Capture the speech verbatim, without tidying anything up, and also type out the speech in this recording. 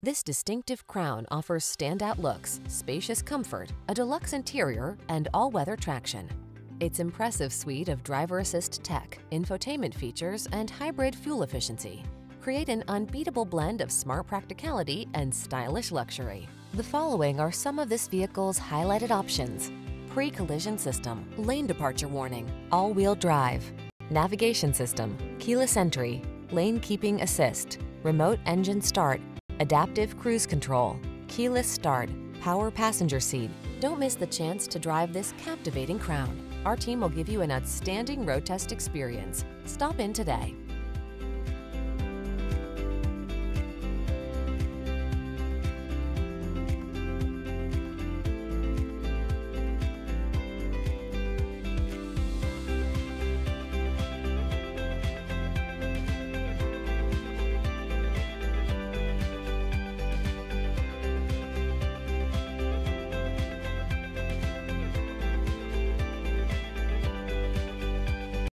This distinctive Crown offers standout looks, spacious comfort, a deluxe interior, and all-weather traction. Its impressive suite of driver assist tech, infotainment features, and hybrid fuel efficiency create an unbeatable blend of smart practicality and stylish luxury. The following are some of this vehicle's highlighted options: pre-collision system, lane departure warning, all-wheel drive, navigation system, keyless entry, lane keeping assist, remote engine start, adaptive cruise control, keyless start, power passenger seat. Don't miss the chance to drive this captivating Crown. Our team will give you an outstanding road test experience. Stop in today.